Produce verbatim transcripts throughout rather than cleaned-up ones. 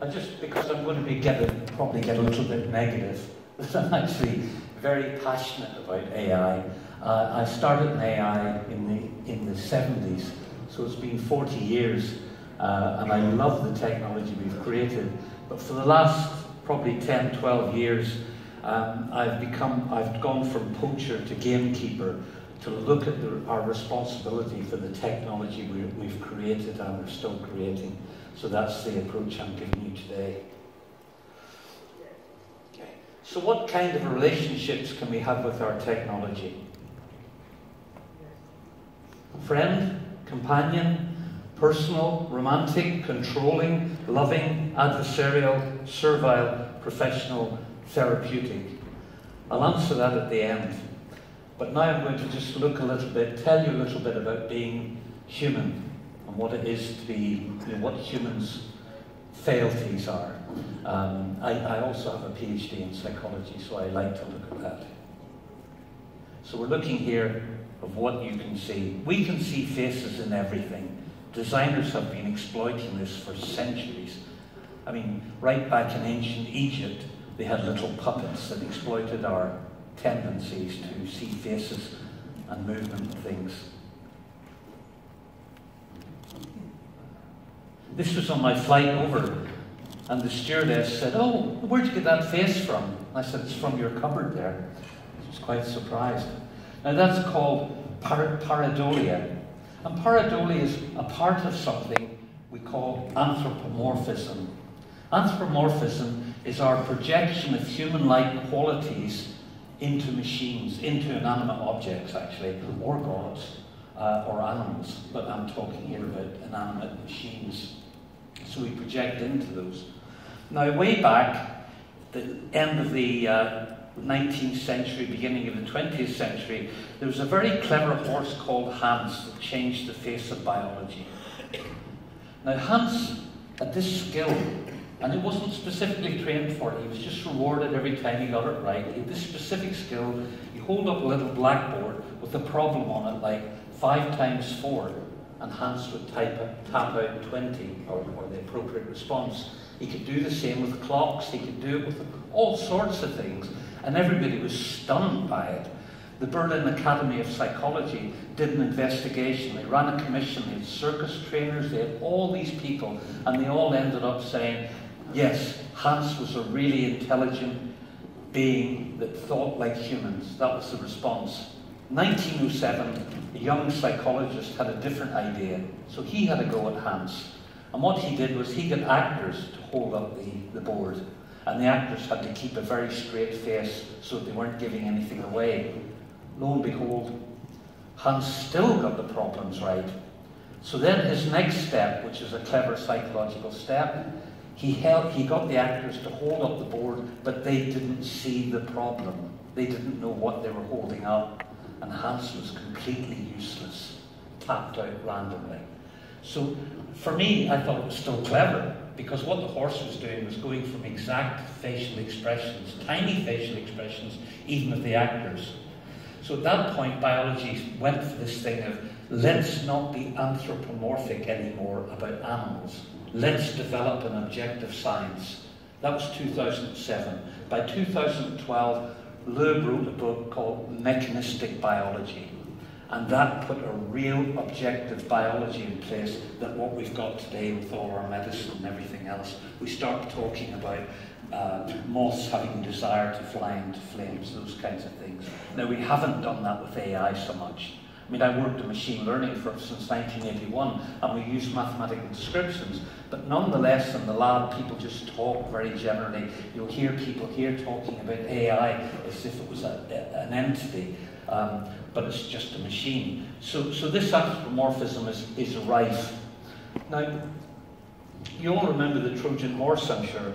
And just because I'm going to be getting, probably get a little bit negative, because I'm actually very passionate about A I. Uh, I started in A I in the, in the seventies, so it's been forty years, uh, and I love the technology we've created. But for the last probably ten, twelve years, um, I've become, I've gone from poacher to gamekeeper to look at the, our responsibility for the technology we, we've created and we're still creating. So that's the approach I'm giving you today. Okay. So what kind of relationships can we have with our technology? Friend, companion, personal, romantic, controlling, loving, adversarial, servile, professional, therapeutic. I'll answer that at the end. But now I'm going to just look a little bit, tell you a little bit about being human and what it is to be, you know, what humans' frailties are. Um, I, I also have a PhD in psychology, so I like to look at that. So we're looking here of what you can see. We can see faces in everything. Designers have been exploiting this for centuries. I mean, right back in ancient Egypt, they had little puppets that exploited our tendencies to see faces and movement and things. This was on my flight over, and the stewardess said, "Oh, where'd you get that face from?" And I said, "It's from your cupboard there." She was quite surprised. Now that's called pareidolia. And pareidolia is a part of something we call anthropomorphism. Anthropomorphism is our projection of human-like qualities into machines, into inanimate objects actually, or gods, uh, or animals, but I'm talking here about inanimate machines. So we project into those. Now way back, the end of the uh, nineteenth century, beginning of the twentieth century, there was a very clever horse called Hans that changed the face of biology. Now Hans had this skill, and he wasn't specifically trained for it, he was just rewarded every time he got it right. He had this specific skill, you hold up a little blackboard with a problem on it like five times four, and Hans would type out, tap out twenty, or, or the appropriate response. He could do the same with clocks, he could do it with all sorts of things, and everybody was stunned by it. The Berlin Academy of Psychology did an investigation, they ran a commission, they had circus trainers, they had all these people, and they all ended up saying, yes, Hans was a really intelligent being that thought like humans. That was the response. nineteen oh seven, a young psychologist had a different idea, so he had a go at Hans. And what he did was he got actors to hold up the, the board, and the actors had to keep a very straight face so they weren't giving anything away. Lo and behold, Hans still got the problems right. So then his next step, which is a clever psychological step, He, held, he got the actors to hold up the board, but they didn't see the problem. They didn't know what they were holding up, and Hans was completely useless, tapped out randomly. So for me, I thought it was still clever, because what the horse was doing was going from exact facial expressions, tiny facial expressions, even of the actors. So at that point, biology went for this thing of, let's not be anthropomorphic anymore about animals. Let's develop an objective science. That was two thousand seven. By two thousand twelve, Loeb wrote a book called Mechanistic Biology, and that put a real objective biology in place that what we've got today with all our medicine and everything else. We start talking about uh, moths having desire to fly into flames, those kinds of things. Now, we haven't done that with A I so much. I mean, I worked in machine learning for, since nineteen eighty-one, and we used mathematical descriptions, but nonetheless in the lab people just talk very generally. You'll hear people here talking about A I as if it was a, a, an entity, um, but it's just a machine. So, so this anthropomorphism is, is rife. Now, you all remember the Trojan Horse, I'm sure,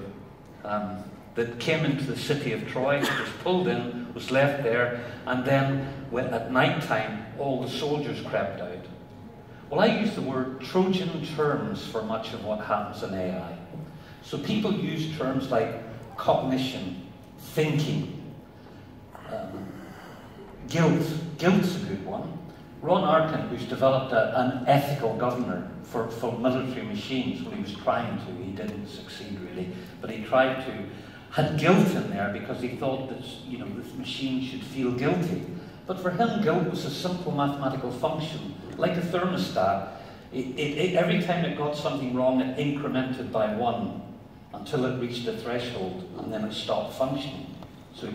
um, that came into the city of Troy, was pulled in, was left there, and then when, at night time, all the soldiers crept out. Well, I use the word Trojan terms for much of what happens in A I. So people use terms like cognition, thinking, um, guilt. Guilt's a good one. Ron Arkin, who's developed a, an ethical governor for, for military machines, when he was trying to, he didn't succeed really. really, but he tried to, had guilt in there because he thought that, you know, this machine should feel guilty. But for him, guilt was a simple mathematical function, like a thermostat. It, it, it, every time it got something wrong, it incremented by one until it reached a threshold, and then it stopped functioning. So